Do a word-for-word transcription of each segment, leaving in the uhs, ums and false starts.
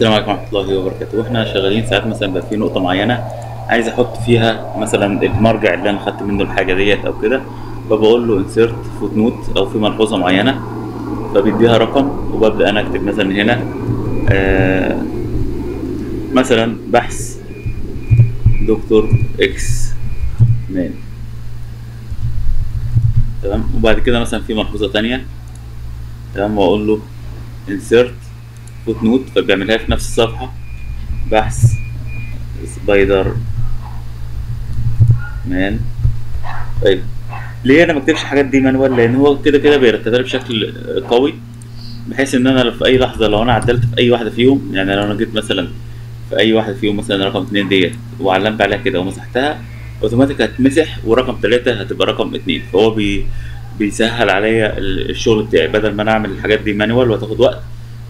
السلام عليكم ورحمه الله وبركاته. واحنا شغالين ساعات مثلا بقى في نقطه معينه عايز احط فيها مثلا المرجع اللي انا خدت منه الحاجه ديت او كده، فبقول له انسيرت فوت نوت او في ملحوظه معينه، فبيديها رقم وببدا انا اكتب مثلا هنا آه مثلا بحث دكتور اكس مان، تمام. وبعد كده مثلا في ملحوظه ثانيه، تمام، واقول له انسيرت فوت نوت، فبيعملها في نفس الصفحه بحث سبايدر مان. طيب ليه انا ما بكتبش الحاجات دي مانوال؟ لان هو كده كده بيرتبها بشكل قوي، بحيث ان انا في اي لحظه لو انا عدلت في اي واحده فيهم، يعني لو انا جيت مثلا في اي واحده فيهم مثلا رقم اتنين ديت وعلمت عليها كده ومسحتها اوتوماتيك هتمسح، ورقم ثلاثة هتبقى رقم اتنين، فهو بي بيسهل عليا الشغل بتاعي، بدل ما انا اعمل الحاجات دي مانوال وهتاخد وقت،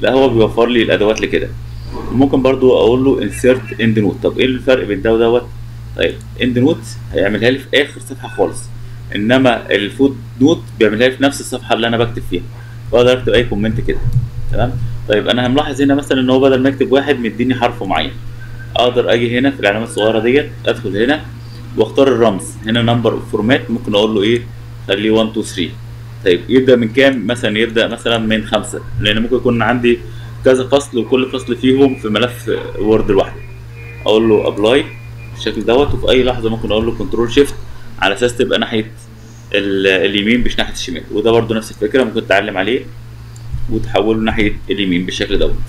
لا هو بيوفر لي الادوات لكده. ممكن برضو اقول له انسيرت اند نوت. طب ايه الفرق بين ده ودوت؟ طيب اند نوت هيعملها لي في اخر صفحه خالص، انما الفوت نوت بيعملها لي في نفس الصفحه اللي انا بكتب فيها، واقدر اكتب اي كومنت كده، تمام. طيب انا ملاحظ هنا مثلا ان هو بدل ما اكتب واحد مديني حرف معين، اقدر اجي هنا في العلامه الصغيره ديت، ادخل هنا واختار الرمز هنا نمبر فورمات، ممكن اقول له ايه، خليه واحد اتنين تلاتة. طيب يبدا من كام؟ مثلا يبدا مثلا من خمسة، لان ممكن يكون عندي كذا فصل وكل فصل فيهم في ملف وورد لوحده. اقول له ابلاي بالشكل دوت، وفي اي لحظه ممكن اقول له كنترول شيفت على اساس تبقى ناحيه اليمين مش ناحيه الشمال، وده برده نفس الفكره ممكن تتعلم عليه وتحوله ناحيه اليمين بالشكل دوت.